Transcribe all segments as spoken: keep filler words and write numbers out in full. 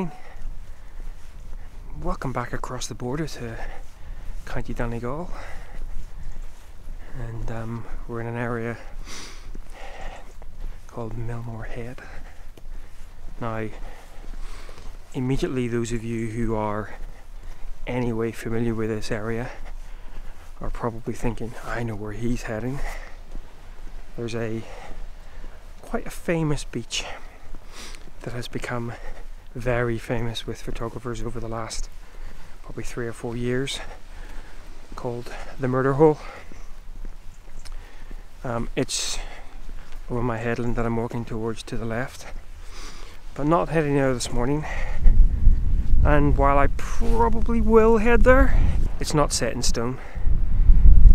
morning. Welcome back across the border to County Donegal, and um, we're in an area called Melmore Head. Now, immediately those of you who are anyway familiar with this area are probably thinking, I know where he's heading. There's a quite a famous beach that has become very famous with photographers over the last probably three or four years, called the Murder Hole. Um, it's over my headland that I'm walking towards to the left, but not heading there this morning. And while I probably will head there, it's not set in stone.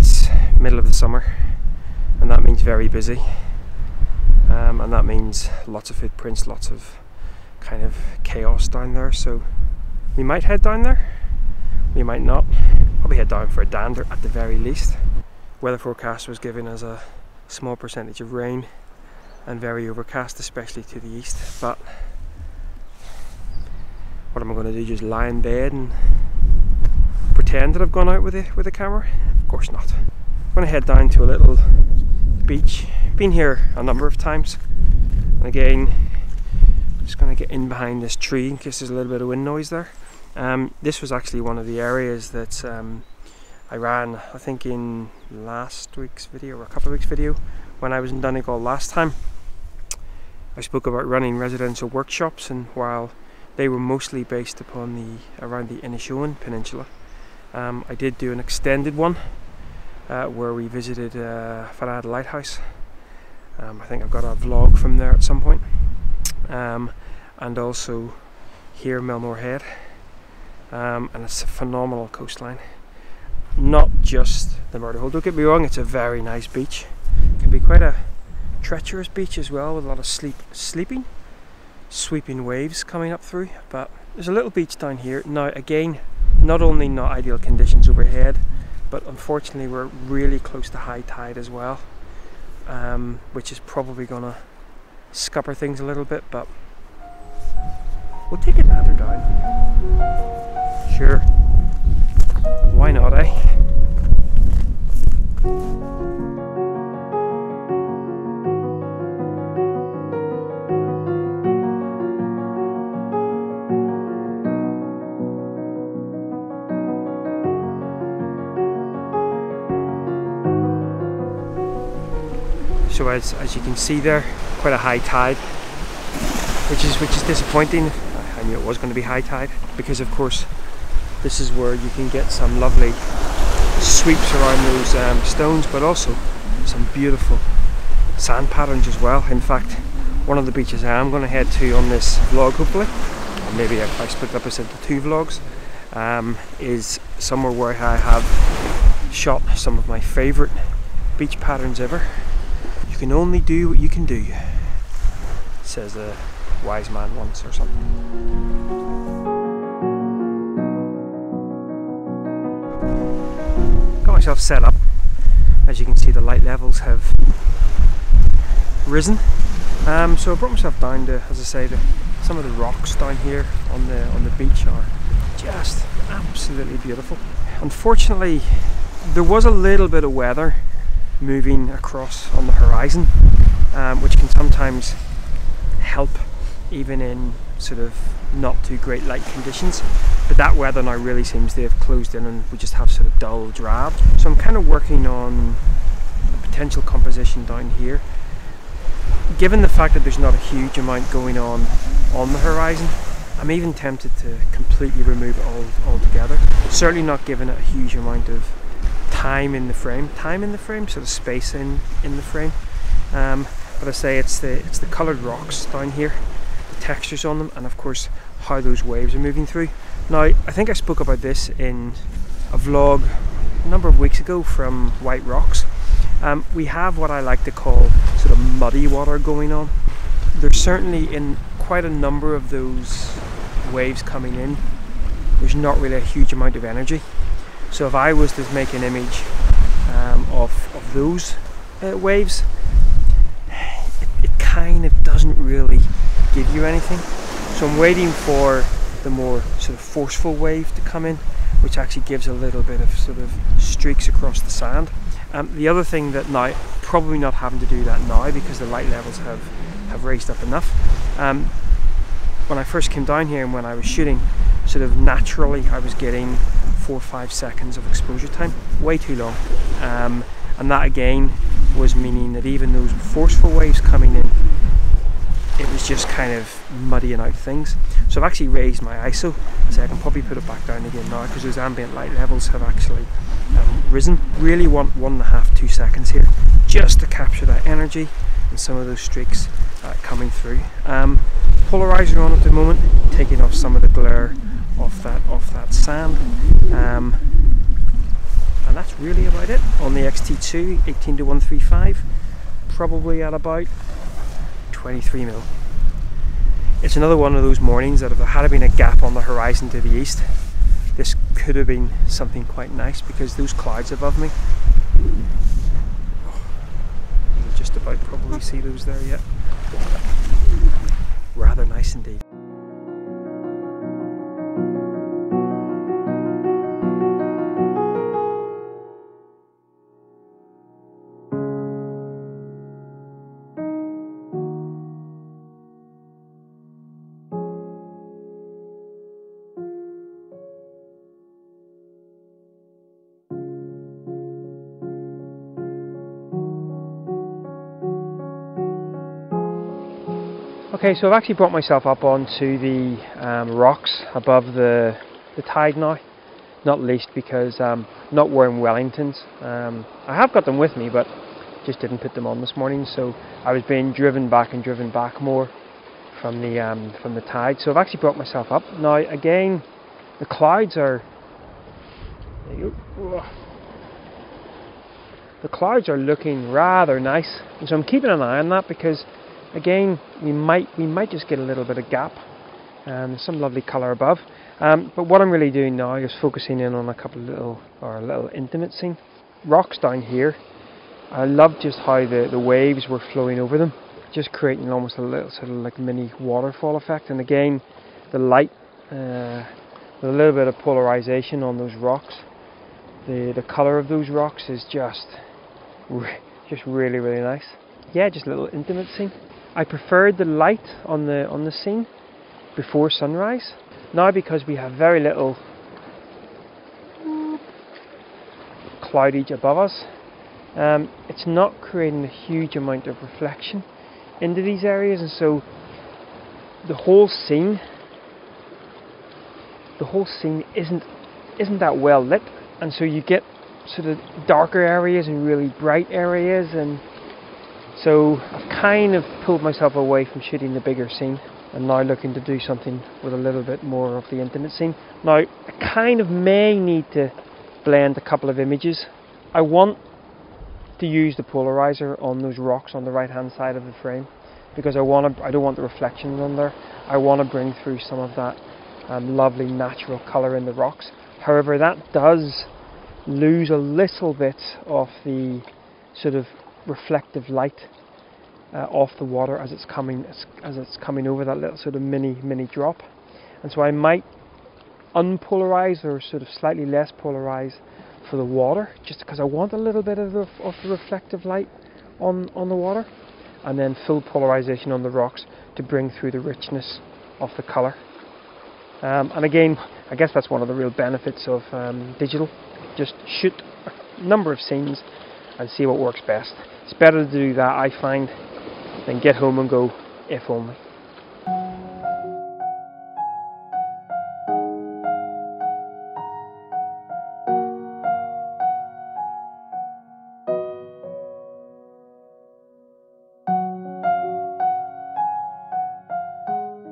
It's middle of the summer, and that means very busy. Um, and that means lots of footprints, lots of kind of chaos down there, so we might head down there, we might not. Probably head down for a dander at the very least. Weather forecast was given as a small percentage of rain and very overcast, especially to the east, but what am I going to do, just lie in bed and pretend that I've gone out with a, with a camera? Of course not. I'm going to head down to a little beach. Been here a number of times, and again I'm just going to get in behind this tree in case there's a little bit of wind noise there. Um, this was actually one of the areas that um, I ran, I think, in last week's video or a couple of weeks video when I was in Donegal last time. I spoke about running residential workshops, and while they were mostly based upon the around the Inishowen Peninsula, um, I did do an extended one uh, where we visited uh, Fanad Lighthouse. Um, I think I've got a vlog from there at some point, um, and also here Melmore Head, um, and it's a phenomenal coastline. Not just the Murder Hole, don't get me wrong, it's a very nice beach. It can be quite a treacherous beach as well, with a lot of sleep, sleeping, sweeping waves coming up through, but there's a little beach down here. Now again, not only not ideal conditions overhead, but unfortunately we're really close to high tide as well. Um, which is probably gonna scupper things a little bit, but we'll take a dander down. Sure, why not, eh? So as, as you can see there, quite a high tide, which is which is disappointing. I knew it was going to be high tide, because of course this is where you can get some lovely sweeps around those um, stones, but also some beautiful sand patterns as well. In fact, one of the beaches I am going to head to on this vlog, hopefully, or maybe if I split up into two vlogs, um, is somewhere where I have shot some of my favourite beach patterns ever. You can only do what you can do, says a wise man once or something. Got myself set up. As you can see, the light levels have risen. Um, so I brought myself down to, as I say, to some of the rocks down here on the on the beach are just absolutely beautiful. Unfortunately, there was a little bit of weather moving across on the horizon, um, which can sometimes help even in sort of not too great light conditions, but that weather now really seems to have closed in, and we just have sort of dull drab. So I'm kind of working on a potential composition down here. Given the fact that there's not a huge amount going on on the horizon, I'm even tempted to completely remove it all altogether. Certainly not giving it a huge amount of time in the frame, time in the frame, sort of space in in the frame. Um, but I say it's the it's the coloured rocks down here, the textures on them, and of course how those waves are moving through. Now I think I spoke about this in a vlog a number of weeks ago from White Rocks. Um, we have what I like to call sort of muddy water going on. There's certainly in quite a number of those waves coming in, there's not really a huge amount of energy. So if I was to make an image um, of, of those uh, waves, it, it kind of doesn't really give you anything. So I'm waiting for the more sort of forceful wave to come in, which actually gives a little bit of sort of streaks across the sand. Um, the other thing that now, probably not having to do that now because the light levels have, have raised up enough. Um, when I first came down here and when I was shooting, sort of naturally I was getting four or five seconds of exposure time, way too long. Um, and that again was meaning that even those forceful waves coming in, it was just kind of muddying out things. So I've actually raised my I S O, so I can probably put it back down again now because those ambient light levels have actually um, risen. Really want one and a half, two seconds here just to capture that energy and some of those streaks uh, coming through. Um, polarizer on at the moment, taking off some of the glare off that, off that sand. Um, and that's really about it on the X T two, eighteen to one thirty-five, probably at about twenty-three mil. It's another one of those mornings that if there had been a gap on the horizon to the east, this could have been something quite nice because those clouds above me, you can just about probably see those there yet. Rather nice indeed. Okay, so I've actually brought myself up onto the um, rocks above the, the tide now, not least because I'm um, not wearing Wellingtons. Um, I have got them with me, but just didn't put them on this morning, so I was being driven back and driven back more from the, um, from the tide. So I've actually brought myself up. Now again, the clouds are... There you go. The clouds are looking rather nice, and so I'm keeping an eye on that because again, we might we might just get a little bit of gap, and um, some lovely colour above. Um, but what I'm really doing now is focusing in on a couple of little or a little intimate scene rocks down here. I love just how the the waves were flowing over them, just creating almost a little sort of like mini waterfall effect. And again, the light, uh, with a little bit of polarization on those rocks. The the colour of those rocks is just re just really really nice. Yeah, just a little intimate scene. I preferred the light on the on the scene before sunrise. Now, because we have very little cloudage above us, um, it's not creating a huge amount of reflection into these areas, and so the whole scene, the whole scene isn't isn't that well lit, and so you get sort of darker areas and really bright areas and. So I've kind of pulled myself away from shooting the bigger scene and now looking to do something with a little bit more of the intimate scene. Now I kind of may need to blend a couple of images. I want to use the polarizer on those rocks on the right hand side of the frame because I want to, I don't want the reflections on there. I want to bring through some of that um, lovely natural colour in the rocks. However, that does lose a little bit of the sort of reflective light uh, off the water as it's coming as, as it's coming over that little sort of mini mini drop, and so I might unpolarize or sort of slightly less polarize for the water just because I want a little bit of the, of the reflective light on on the water, and then full polarization on the rocks to bring through the richness of the color. Um, and again, I guess that's one of the real benefits of um, digital. Just shoot a number of scenes and see what works best. It's better to do that, I find, than get home and go, if only.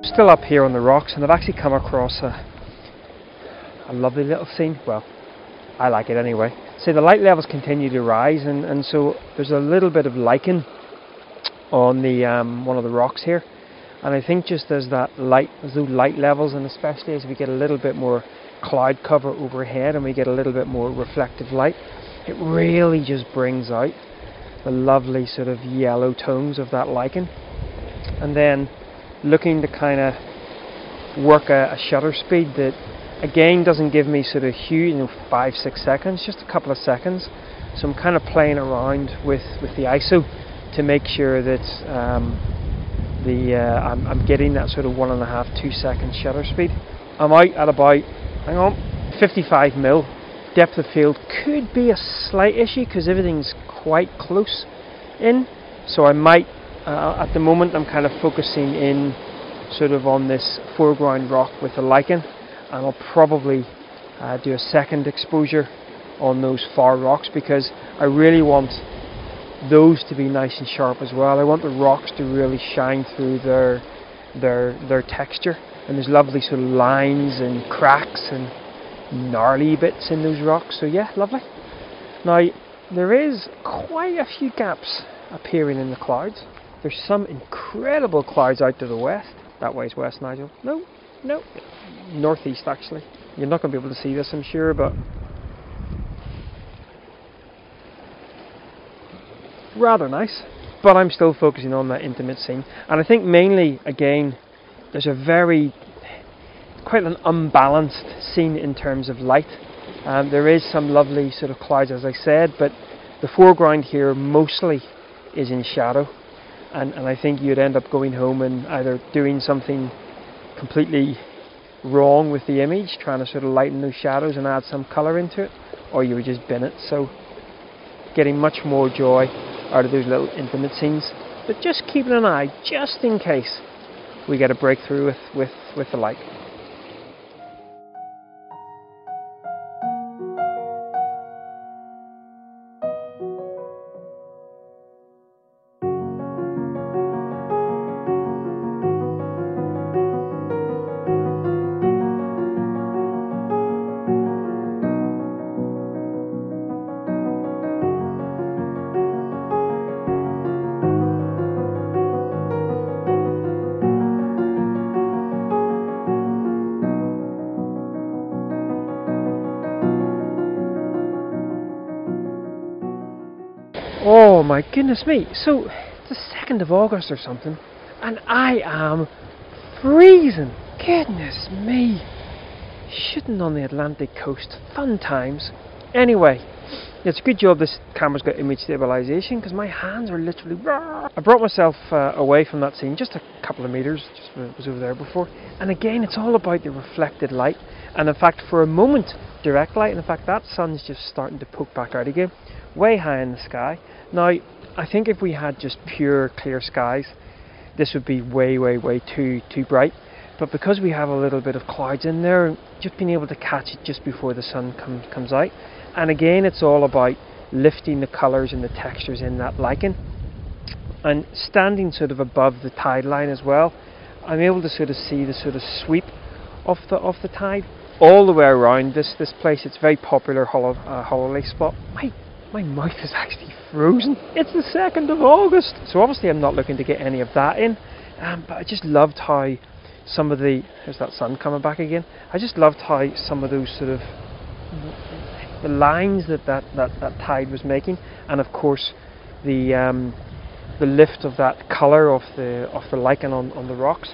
Still up here on the rocks, and I've actually come across a, a lovely little scene. Well, I like it anyway. So the light levels continue to rise, and, and so there's a little bit of lichen on the um, one of the rocks here, and I think just as that light, as those light levels, and especially as we get a little bit more cloud cover overhead and we get a little bit more reflective light, it really just brings out the lovely sort of yellow tones of that lichen. And then looking to kind of work a, a shutter speed that again doesn't give me sort of huge, you know, five, six seconds, just a couple of seconds. So I'm kind of playing around with, with the I S O to make sure that um, the uh, I'm, I'm getting that sort of one and a half, two second shutter speed. I'm out at about, hang on, fifty-five mil. Depth of field could be a slight issue because everything's quite close in. So I might, uh, at the moment I'm kind of focusing in sort of on this foreground rock with the lichen, and I'll probably uh, do a second exposure on those far rocks because I really want those to be nice and sharp as well. I want the rocks to really shine through their their their texture, and there's lovely sort of lines and cracks and gnarly bits in those rocks. So yeah, lovely. Now there is quite a few gaps appearing in the clouds. There's some incredible clouds out to the west. That way is west, Nigel. No, no, northeast actually. You're not going to be able to see this, I'm sure, but rather nice. But I'm still focusing on that intimate scene, and I think mainly again there's a very quite an unbalanced scene in terms of light. Um, there is some lovely sort of clouds, as I said, but the foreground here mostly is in shadow, and, and I think you'd end up going home and either doing something completely wrong with the image, trying to sort of lighten those shadows and add some colour into it, or you would just bin it. So getting much more joy out of those little intimate scenes, but just keeping an eye just in case we get a breakthrough with, with, with the light. Oh my goodness me, so it's the second of August or something, and I am freezing. Goodness me. Shooting on the Atlantic coast, fun times. Anyway, it's a good job this camera's got image stabilisation because my hands are literally... I brought myself uh, away from that scene just a couple of metres, just it was over there before, and again it's all about the reflected light, and in fact for a moment direct light, and in fact that sun's just starting to poke back out again, way high in the sky. Now I think if we had just pure clear skies this would be way way way too too bright, but because we have a little bit of clouds in there, just being able to catch it just before the sun com comes out. And again it's all about lifting the colours and the textures in that lichen, and standing sort of above the tide line as well, I'm able to sort of see the sort of sweep of the of the tide all the way around this this place. It's a very popular hol uh, holiday spot. My My mouth is actually frozen. It's the second of August. So obviously I'm not looking to get any of that in. Um, but I just loved how some of the... There's that sun coming back again. I just loved how some of those sort of... The lines that that, that, that tide was making. And of course the um, the lift of that colour of the of the lichen on, on the rocks.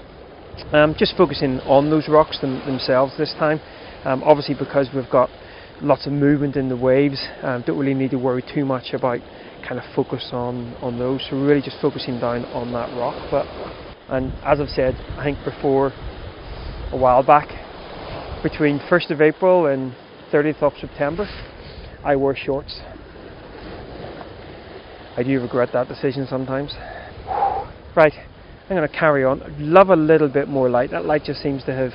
Um, just focusing on those rocks them, themselves this time. Um, obviously because we've got lots of movement in the waves, um, don't really need to worry too much about kind of focus on on those, so we're really just focusing down on that rock. But and as I've said I think before a while back, between first of April and thirtieth of September I wore shorts. I do regret that decision sometimes. Right, I'm going to carry on. I'd love a little bit more light. That light just seems to have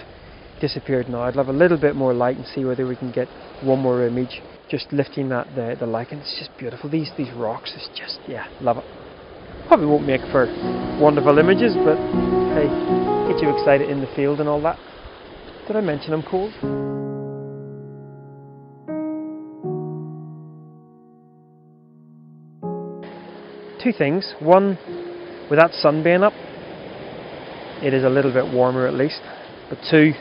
disappeared now. I'd love a little bit more light and see whether we can get one more image just lifting that the, the lichen. It's just beautiful. These these rocks, it's just, yeah, love it. Probably won't make for wonderful images, but hey, get you excited in the field and all that. Did I mention I'm cold? Two things. One, with that sun being up, it is a little bit warmer at least. But two,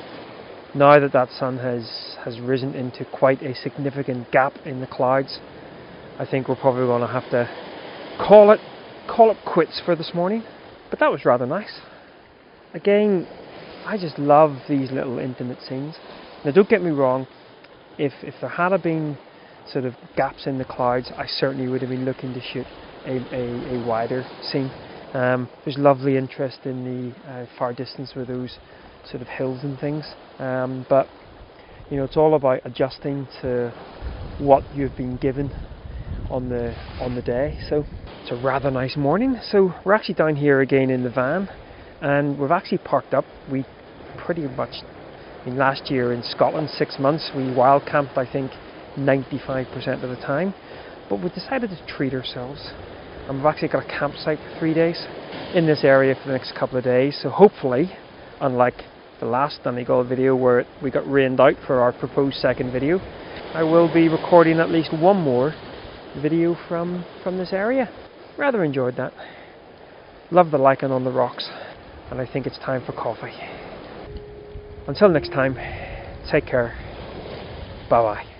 now that that sun has, has risen into quite a significant gap in the clouds, I think we're probably going to have to call it call it quits for this morning. But that was rather nice. Again, I just love these little intimate scenes. Now don't get me wrong, if, if there had been sort of gaps in the clouds, I certainly would have been looking to shoot a, a, a wider scene. Um, there's lovely interest in the uh, far distance with those sort of hills and things, um, but you know, it's all about adjusting to what you've been given on the on the day. So it's a rather nice morning. So we're actually down here again in the van, and we've actually parked up. We pretty much, I mean, last year in Scotland, six months we wild camped, I think, ninety-five percent of the time, but we decided to treat ourselves. And we've actually got a campsite for three days in this area for the next couple of days. So hopefully, unlike the last Donegal video where we got rained out for our proposed second video, I will be recording at least one more video from, from this area. Rather enjoyed that. Love the lichen on the rocks, and I think it's time for coffee. Until next time, take care. Bye bye.